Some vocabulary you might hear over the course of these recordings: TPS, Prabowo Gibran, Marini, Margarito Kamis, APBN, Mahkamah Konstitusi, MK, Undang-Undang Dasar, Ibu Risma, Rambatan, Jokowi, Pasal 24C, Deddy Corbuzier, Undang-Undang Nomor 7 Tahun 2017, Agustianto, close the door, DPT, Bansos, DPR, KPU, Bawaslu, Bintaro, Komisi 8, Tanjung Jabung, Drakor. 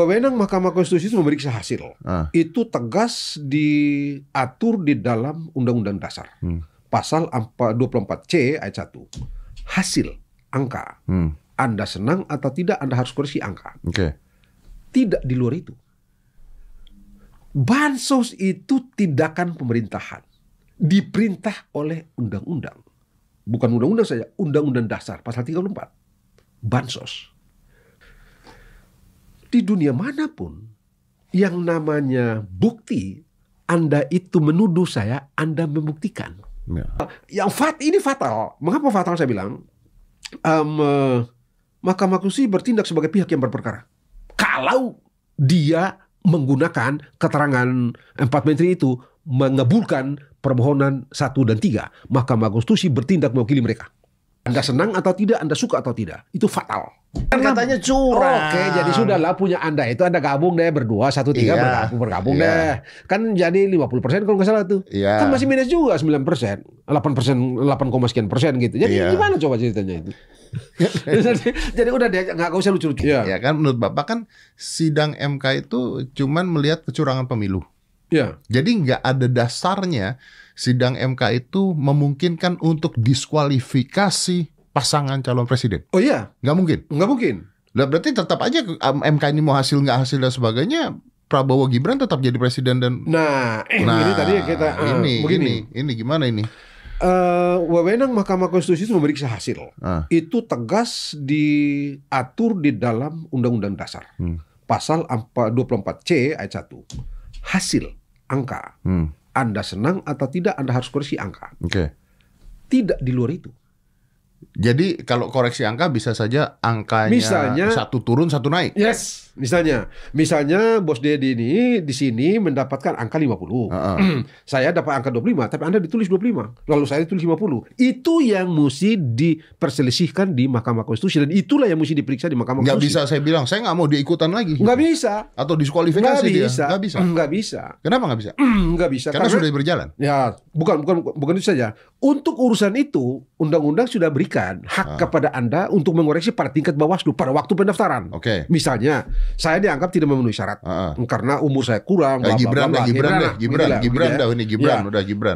Wewenang Mahkamah Konstitusi itu memeriksa hasil. Itu tegas diatur di dalam Undang-Undang Dasar. Pasal 24C ayat 1. Hasil, angka. Anda senang atau tidak, Anda harus koreksi angka. Tidak di luar itu. Bansos itu tindakan pemerintahan. Diperintah oleh undang-undang. Bukan undang-undang saja, Undang-Undang Dasar Pasal 34. Bansos. Di dunia manapun, yang namanya bukti, Anda itu menuduh saya, Anda membuktikan. Ya. Yang ini fatal. Mengapa fatal saya bilang? Mahkamah Konstitusi bertindak sebagai pihak yang berperkara. Kalau dia menggunakan keterangan 4 menteri itu mengabulkan permohonan 1 dan 3, Mahkamah Konstitusi bertindak mewakili mereka. Anda senang atau tidak, Anda suka atau tidak, itu fatal. Kan katanya curang. Oke, jadi sudahlah punya Anda itu Anda gabung deh berdua, 1, 3 bergabung deh. Kan jadi 50% kalau nggak salah tuh. Kan masih minus juga 9%, 8,sekian persen gitu. Jadi gimana coba ceritanya itu? Jadi udah deh, nggak usah lucu-lucu. Ya kan menurut Bapak kan sidang MK itu cuman melihat kecurangan pemilu. Jadi nggak ada dasarnya sidang MK itu memungkinkan untuk diskualifikasi pasangan calon presiden. Nggak mungkin. Nah, berarti tetap aja MK ini mau hasil nggak hasil dan sebagainya, Prabowo Gibran tetap jadi presiden dan. Nah ini tadi kita ini gimana ini? Wewenang Mahkamah Konstitusi itu memeriksa hasil. Itu tegas diatur di dalam Undang-Undang Dasar. Pasal 24C ayat 1. Hasil, angka. Anda senang atau tidak, Anda harus koreksi angka. Tidak di luar itu. Jadi kalau koreksi angka bisa saja angkanya misalnya, 1 turun 1 naik. Misalnya Bos Deddy ini di sini mendapatkan angka 50. Saya dapat angka 25, tapi Anda ditulis 25. Lalu saya ditulis 50. Itu yang mesti diperselisihkan di Mahkamah Konstitusi. Dan itulah yang mesti diperiksa di Mahkamah Konstitusi. Nggak bisa saya bilang, saya nggak mau diikutan lagi. Nggak bisa. Atau diskualifikasi dia. Nggak bisa. Kenapa nggak bisa? Nggak bisa. Karena sudah berjalan. Ya, bukan itu saja. Untuk urusan itu, undang-undang sudah berikan hak kepada Anda untuk mengoreksi pada tingkat Bawaslu pada waktu pendaftaran. Misalnya, saya dianggap tidak memenuhi syarat karena umur saya kurang. Gibran.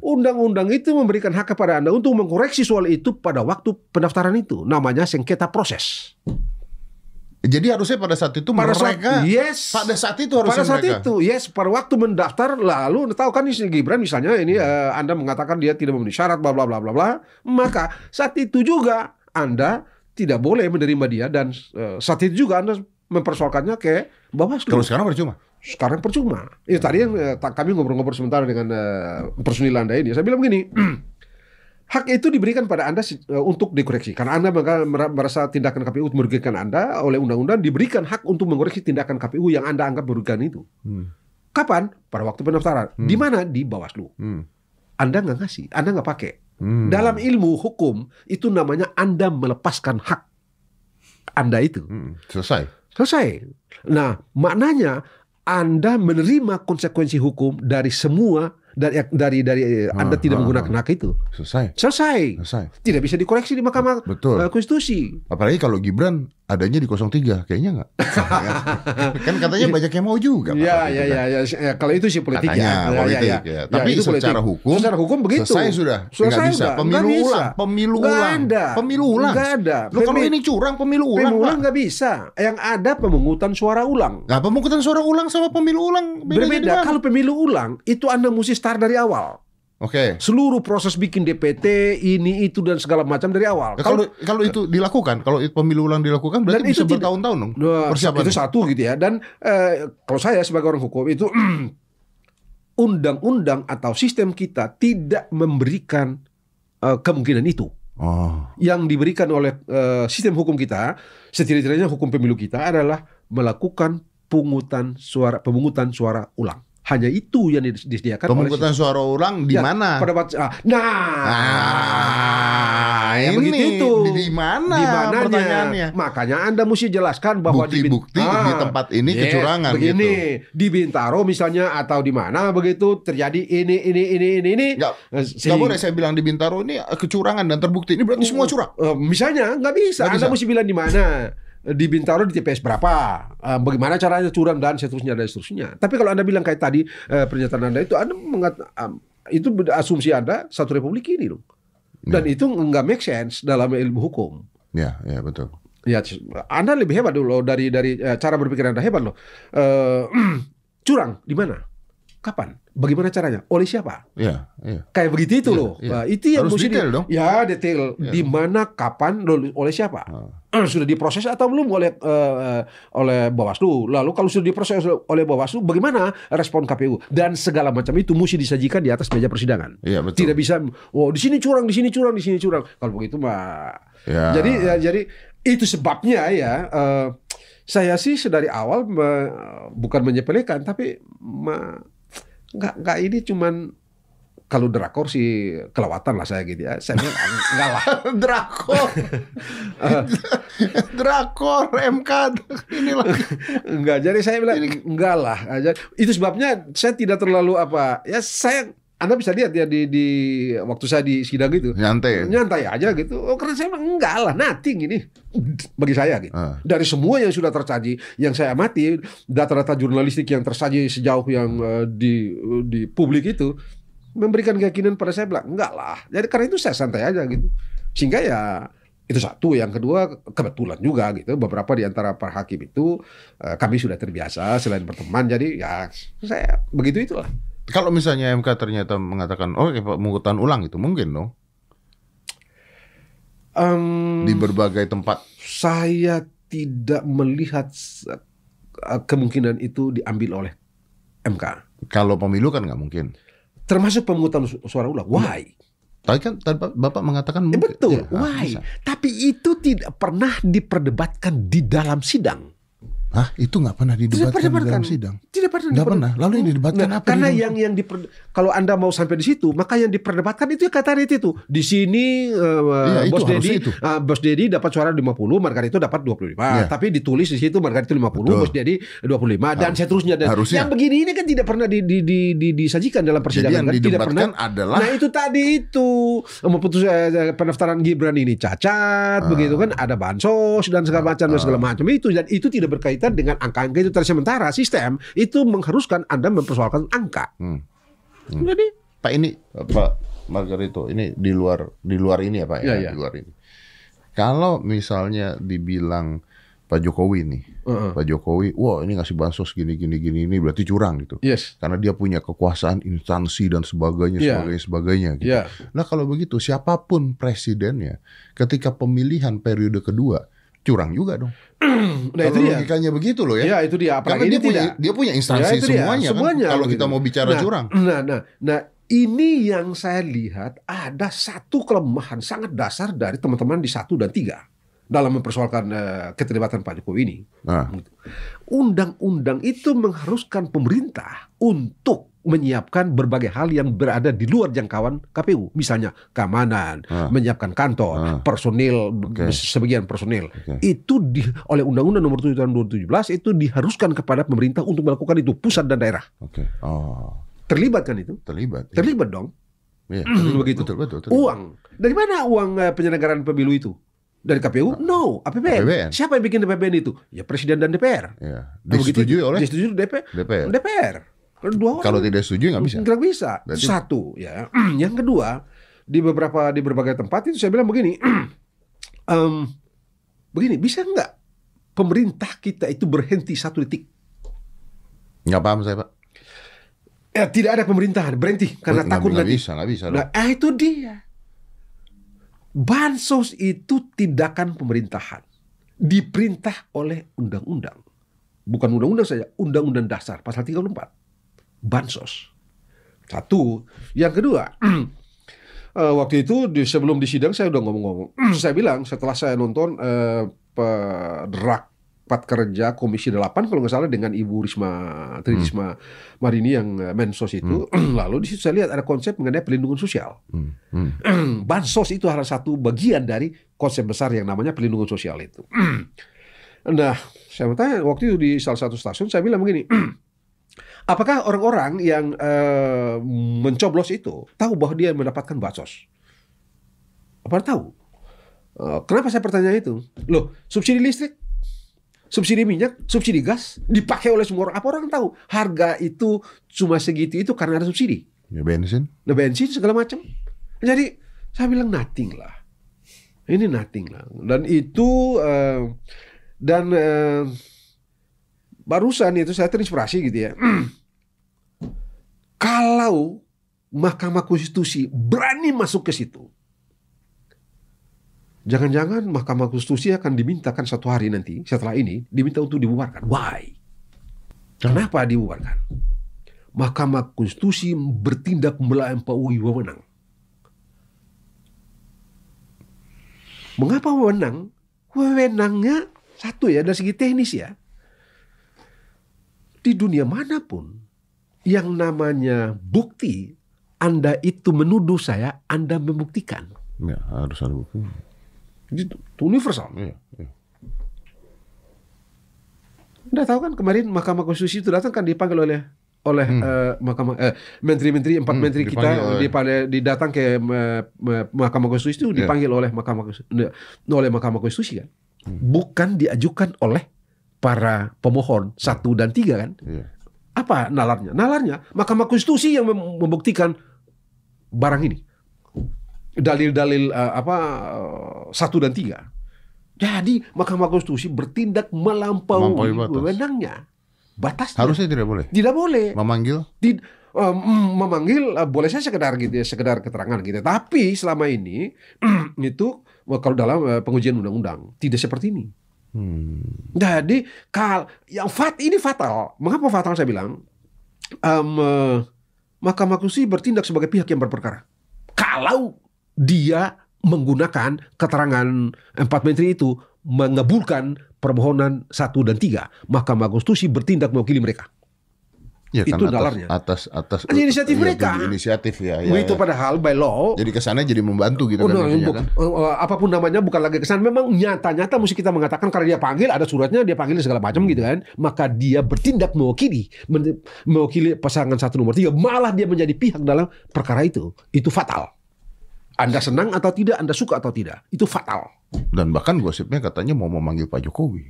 Undang-undang itu memberikan hak kepada Anda untuk mengoreksi soal itu pada waktu pendaftaran itu. Namanya sengketa proses. Jadi harusnya pada saat itu pada waktu mendaftar lalu tahu kan ini Gibran misalnya ini Anda mengatakan dia tidak memenuhi syarat bla bla bla bla bla, maka saat itu juga Anda tidak boleh menerima dia dan saat itu juga Anda mempersoalkannya ke Bawaslu. Kalau sekarang percuma. Sekarang percuma. Ya tadi yang kami ngobrol-ngobrol sementara dengan personil Anda ini, saya bilang begini. Hak itu diberikan pada Anda untuk dikoreksi. Karena Anda merasa tindakan KPU merugikan Anda, oleh undang-undang diberikan hak untuk mengoreksi tindakan KPU yang Anda anggap merugikan itu. Kapan? Pada waktu pendaftaran. Di mana? Di Bawaslu. Anda nggak ngasih, Anda nggak pakai. Dalam ilmu hukum itu namanya Anda melepaskan hak Anda itu. Selesai. Nah, maknanya Anda menerima konsekuensi hukum dari semua. Dari Anda tidak menggunakan hak itu. Selesai. Tidak bisa dikoreksi di Mahkamah Konstitusi. Apalagi kalau Gibran adanya di 03, kayaknya nggak. Kan katanya banyak yang mau juga. Ya. Kalau itu sih politik katanya, politik. Tapi itu secara politik. Hukum. Secara hukum begitu. Selesai sudah. Pemilu ulang. Nggak ada. Kalau ini curang pemilu ulang. Pemilu ulang nggak bisa. Yang ada pemungutan suara ulang. Nah, pemungutan suara ulang sama pemilu ulang berbeda. Kalau pemilu ulang itu Anda mesti start dari awal. Seluruh proses bikin DPT ini itu dan segala macam dari awal. Kalau itu dilakukan, kalau pemilu ulang dilakukan berarti bisa itu bertahun-tahun dong. Persiapan itu satu gitu ya. Dan kalau saya sebagai orang hukum itu undang-undang atau sistem kita tidak memberikan kemungkinan itu. Yang diberikan oleh sistem hukum kita, setidaknya hukum pemilu kita adalah melakukan pemungutan suara ulang. Hanya itu yang disediakan. Pemungutan suara ulang di mana? Pada ini di mana pertanyaannya? Makanya Anda mesti jelaskan bahwa bukti-bukti di tempat ini kecurangan begini, gitu. Di Bintaro misalnya atau di mana begitu terjadi ini. Nggak boleh saya bilang di Bintaro ini kecurangan dan terbukti. Ini berarti semua curang. Misalnya nggak bisa. Anda mesti bilang di mana. di Bintaro di TPS berapa, bagaimana caranya curang dan seterusnya dan seterusnya. Tapi kalau Anda bilang kayak tadi pernyataan Anda itu, Anda itu asumsi Anda satu republik ini loh. Dan itu nggak make sense dalam ilmu hukum. Ya, ya betul. Ya, Anda lebih hebat dulu dari cara berpikir Anda hebat loh. Curang di mana? Kapan? Bagaimana caranya? Oleh siapa? Ya, ya. Kayak begitu itu ya, loh. Ya. Nah, itu yang harus detail dong. Ya detail. Ya. Di mana, kapan, lalu oleh siapa? Sudah diproses atau belum oleh Bawaslu? Lalu kalau sudah diproses oleh Bawaslu, bagaimana respon KPU? Dan segala macam itu mesti disajikan di atas meja persidangan. Ya, betul. Tidak bisa. Oh di sini curang, di sini curang, di sini curang. Kalau begitu mah. Ya. Jadi itu sebabnya ya. Saya sih dari awal bukan menyepelekan, tapi nggak ini cuman kalau drakor sih kelewatan lah saya gitu ya. Saya bilang enggak lah. Drakor. Drakor MK ini lah. Enggak, jadi saya bilang enggak lah. Itu sebabnya saya tidak terlalu apa. Ya saya, Anda bisa lihat ya di waktu saya di sidang gitu. Nyantai. Nyantai aja gitu. Oh, karena saya bilang enggak lah, nothing ini bagi saya gitu. Dari semua yang sudah tersaji, yang saya amati, data-data jurnalistik yang tersaji sejauh yang di publik itu memberikan keyakinan pada saya, bilang enggak lah. Jadi karena itu saya santai aja gitu. Sehingga ya itu satu, yang kedua kebetulan juga gitu beberapa di antara para hakim itu kami sudah terbiasa selain berteman, jadi ya saya begitu itulah. Kalau misalnya MK ternyata mengatakan, oh pengungutan ulang itu mungkin dong? Di berbagai tempat. Saya tidak melihat kemungkinan itu diambil oleh MK. Kalau pemilu kan nggak mungkin. Termasuk pemungutan suara ulang. Why? Tadi kan Bapak mengatakan mungkin. Betul. Ya, why? Bisa. Tapi itu tidak pernah diperdebatkan di dalam sidang. Hah? Itu nggak pernah didebatkan di dalam sidang? Tidak pernah. Nggak pernah. Lalu yang didebatkan apa? Karena yang kalau Anda mau sampai di situ, maka yang diperdebatkan itu ya kata itu. Di sini Bos Deddy dapat suara 50, Margarito dapat 25. Ya. Tapi ditulis di situ Margarito 50, betul. Bos Deddy 25 dan seterusnya. Dan harusnya. Yang begini ini kan tidak pernah disajikan dalam persidangan. Jadi yang didebatkan tidak pernah, adalah. Nah itu tadi itu pendaftaran Gibran ini cacat, begitu kan? Ada bansos dan segala macam itu, dan itu tidak berkaitan dengan angka-angka itu. Sementara sistem itu mengharuskan Anda mempersoalkan angka. Jadi Pak, ini Pak Margarito ini di luar ini ya Pak ya, di luar ini. Kalau misalnya dibilang Pak Jokowi nih, Pak Jokowi, wah ini ngasih bansos gini ini berarti curang gitu. Yes. Karena dia punya kekuasaan instansi dan sebagainya gitu. Yeah. Nah kalau begitu siapapun presidennya ketika pemilihan periode kedua curang juga dong. Nah, itu logikanya begitu loh ya. Ya itu dia. Apalagi ini dia punya instansi ya, semuanya kan? Kalau kita mau bicara curang. Nah, ini yang saya lihat ada satu kelemahan sangat dasar dari teman-teman di 1 dan 3 dalam mempersoalkan keterlibatan Pak Jokowi ini. Undang-undang itu mengharuskan pemerintah untuk menyiapkan berbagai hal yang berada di luar jangkauan KPU, misalnya keamanan, menyiapkan kantor, personil, sebagian personil. Itu oleh Undang-Undang Nomor 7 Tahun 2017 itu diharuskan kepada pemerintah untuk melakukan itu, pusat dan daerah. Terlibat kan itu? Terlibat dong. Ya, terlibat, begitu. Betul, terlibat. Uang dari mana uang penyelenggaraan pemilu itu? Dari KPU? No, APBN. Siapa yang bikin APBN itu? Ya Presiden dan DPR. Disetujui oleh DPR. Kalau tidak setuju nggak bisa. Nggak bisa. Berarti... Satu ya. Yang kedua, di berbagai tempat itu saya bilang begini, begini, bisa nggak pemerintah kita itu berhenti 1 detik? Nggak paham saya Pak. Ya, tidak ada pemerintahan berhenti karena takut nanti. Nggak bisa. Nah itu dia. Bansos itu tindakan pemerintahan, diperintah oleh undang-undang, bukan undang-undang saja, Undang-Undang Dasar Pasal 34. Bansos. Satu. Yang kedua, waktu itu sebelum di sidang saya udah ngomong-ngomong. Saya bilang setelah saya nonton rapat kerja Komisi 8 kalau nggak salah dengan Ibu Risma Marini yang Mensos itu, lalu di situ saya lihat ada konsep mengenai pelindungan sosial. Bansos itu adalah satu bagian dari konsep besar yang namanya pelindungan sosial itu. Nah, saya bertanya waktu itu di salah satu stasiun, saya bilang begini. Apakah orang-orang yang mencoblos itu tahu bahwa dia mendapatkan bansos? Apa tahu? Kenapa saya bertanya itu? Loh, subsidi listrik Subsidi minyak, subsidi gas dipakai oleh semua orang. Apa orang tahu harga itu cuma segitu itu karena ada subsidi? Ya, bensin. Nah, bensin segala macam. Jadi saya bilang nothing lah. Ini nothing lah. Dan itu barusan itu saya terinspirasi gitu ya. Kalau Mahkamah Konstitusi berani masuk ke situ, jangan-jangan Mahkamah Konstitusi akan dimintakan satu hari nanti setelah ini diminta untuk dibubarkan. Why? Kenapa dibubarkan? Mahkamah Konstitusi bertindak melampaui wewenang. Mengapa wewenang? Wewenangnya satu ya dari segi teknis ya. Di dunia manapun yang namanya bukti, Anda itu menuduh saya, Anda membuktikan. Ya, harus ada bukti. Itu universal. Iya, iya. Anda tahu kan kemarin Mahkamah Konstitusi itu datang kan dipanggil oleh menteri-menteri, empat menteri kita didatang ke Mahkamah Konstitusi itu dipanggil oleh Mahkamah Konstitusi kan. Bukan diajukan oleh para pemohon 1 dan 3 kan. Iya. Apa nalarnya? Nalarnya Mahkamah Konstitusi yang membuktikan barang ini. Dalil-dalil 1 dan 3. Jadi Mahkamah Konstitusi bertindak melampaui wewenangnya, batasnya. Harusnya tidak boleh. Tidak boleh. Memanggil? Memanggil boleh saja sekedar gitu ya, sekedar keterangan gitu. Tapi selama ini itu kalau dalam pengujian undang-undang tidak seperti ini. Jadi kalau yang ini fatal. Mengapa fatal saya bilang? Mahkamah Konstitusi bertindak sebagai pihak yang berperkara. Kalau dia menggunakan keterangan 4 menteri itu mengabulkan permohonan 1 dan 3, Mahkamah Konstitusi bertindak mewakili mereka. Ya, itu kan nalarnya atas inisiatif mereka. Inisiatif ya. Itu padahal by law. Jadi kesannya jadi membantu gitu kan. Apapun namanya bukan lagi kesan. Memang nyata-nyata mesti kita mengatakan karena dia panggil ada suratnya, dia panggil segala macam gitu kan. Maka dia bertindak mewakili pasangan 1 nomor 3. Malah dia menjadi pihak dalam perkara itu. Itu fatal. Anda senang atau tidak, Anda suka atau tidak, itu fatal. Dan bahkan gosipnya katanya mau memanggil Pak Jokowi.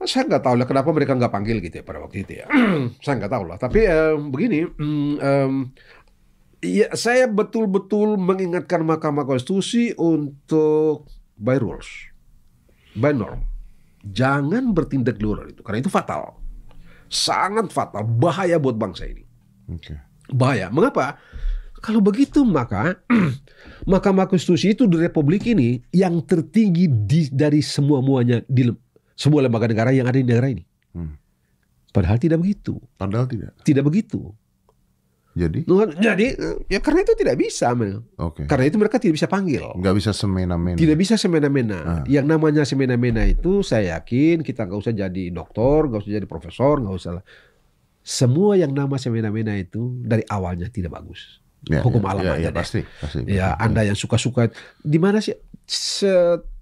Saya nggak tahu lah kenapa mereka nggak panggil gitu ya pada waktu itu ya. Saya nggak tahu lah. Tapi begini, ya saya betul-betul mengingatkan Mahkamah Konstitusi untuk by rules, by norm. Jangan bertindak di luar itu karena itu fatal, sangat fatal, bahaya buat bangsa ini. Okay. Bahaya. Mengapa? Kalau begitu maka Mahkamah Konstitusi itu di Republik ini yang tertinggi dari semua-muanya di semua lembaga negara yang ada di negara ini. Padahal tidak begitu. Padahal tidak. Tidak begitu. Jadi? Jadi ya karena itu tidak bisa. Okay. Karena itu mereka tidak bisa panggil. Nggak bisa semena-mena. Tidak bisa semena-mena. Yang namanya semena-mena itu saya yakin kita nggak usah jadi dokter, nggak usah jadi profesor, nggak usah lah. Semua yang nama semena-mena itu dari awalnya tidak bagus. Hukum alam aja pasti. Ya, Anda yang suka-suka. Di mana sih?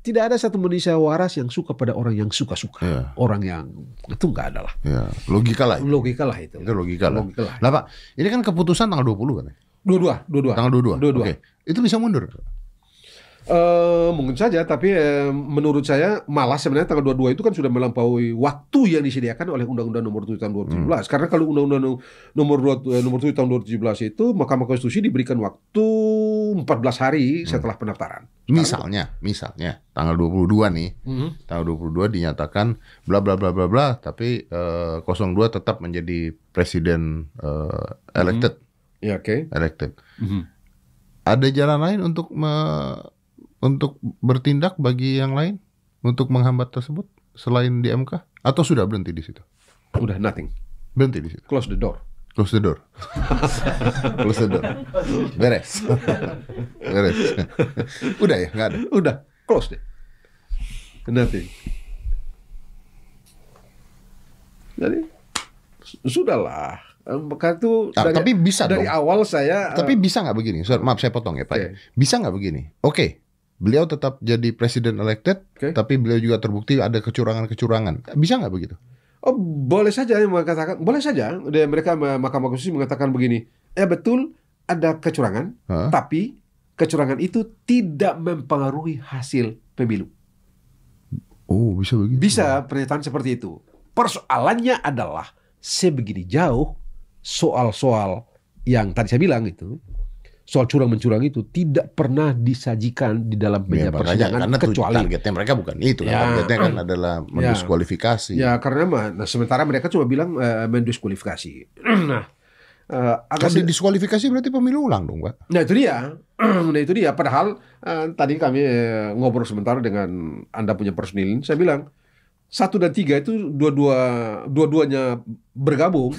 Tidak ada satu manusia waras yang suka pada orang yang suka-suka. Ya. Orang yang itu nggak ada lah. Ya. Logika lah. Itu. Logika lah itu. Itu logika lah. Nah Pak, ini kan keputusan tanggal 20 kan? 22. Tanggal 22. Oke. Itu bisa mundur? Mungkin saja, tapi menurut saya malah sebenarnya tanggal 22 itu kan sudah melampaui waktu yang disediakan oleh Undang-Undang Nomor 7 Tahun 2017. Karena kalau Undang-Undang Nomor 7 Tahun 2017 itu Mahkamah Konstitusi diberikan waktu 14 hari setelah pendaftaran. Misalnya tanggal 22 nih, tanggal 22 dinyatakan bla bla bla bla bla, tapi 02 tetap menjadi presiden elected. Ya, oke. Elected. Ada jalan lain untuk bertindak bagi yang lain untuk menghambat tersebut selain di MK atau sudah berhenti di situ? Udah nothing. Berhenti di situ. Close the door. Close the door. Close the door. Beres. Beres. Udah ya, nggak ada. Udah close deh. Nothing. Jadi sudahlah. Maka itu tapi bisa dari awal saya. Tapi bisa nggak begini? Maaf saya potong ya Pak. Okay. Bisa nggak begini? Oke, beliau tetap jadi presiden elected, tapi beliau juga terbukti ada kecurangan. Bisa nggak begitu? Oh, boleh saja mengatakan, boleh saja. Mereka Mahkamah Konstitusi mengatakan begini, betul ada kecurangan, tapi kecurangan itu tidak mempengaruhi hasil pemilu. Oh, bisa begitu. Bisa pernyataan seperti itu. Persoalannya adalah sebegini jauh soal-soal yang tadi saya bilang itu, soal curang-mencurang itu tidak pernah disajikan di dalam meja persidangan, kecuali targetnya mereka bukan itu, ya, targetnya kan adalah mendiskualifikasi. Ya, karena nah, sementara mereka cuma bilang mendiskualifikasi. Nah, kalau didiskualifikasi berarti pemilu ulang dong, Pak. Nah, itu dia. Nah, itu dia. Padahal tadi kami ngobrol sebentar dengan Anda punya personil, saya bilang 1 dan 3 itu dua-duanya bergabung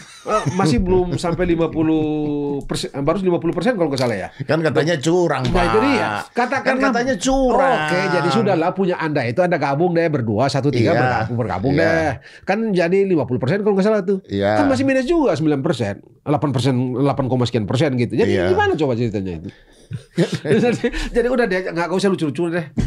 masih belum sampai 50%, baru 50% kalau nggak salah ya. Kan katanya curang, Pak. Nah, itu dia. Katakan kan katanya curang. Oke, jadi sudahlah punya Anda itu Anda gabung deh berdua 1 3 iya, bergabung iya deh. Kan jadi 50% kalau nggak salah tuh. Iya. Kan masih minus juga 9%, 8,sekian persen gitu. Jadi iya, gimana coba ceritanya itu? Jadi udah deh, nggak usah lucu-lucu deh.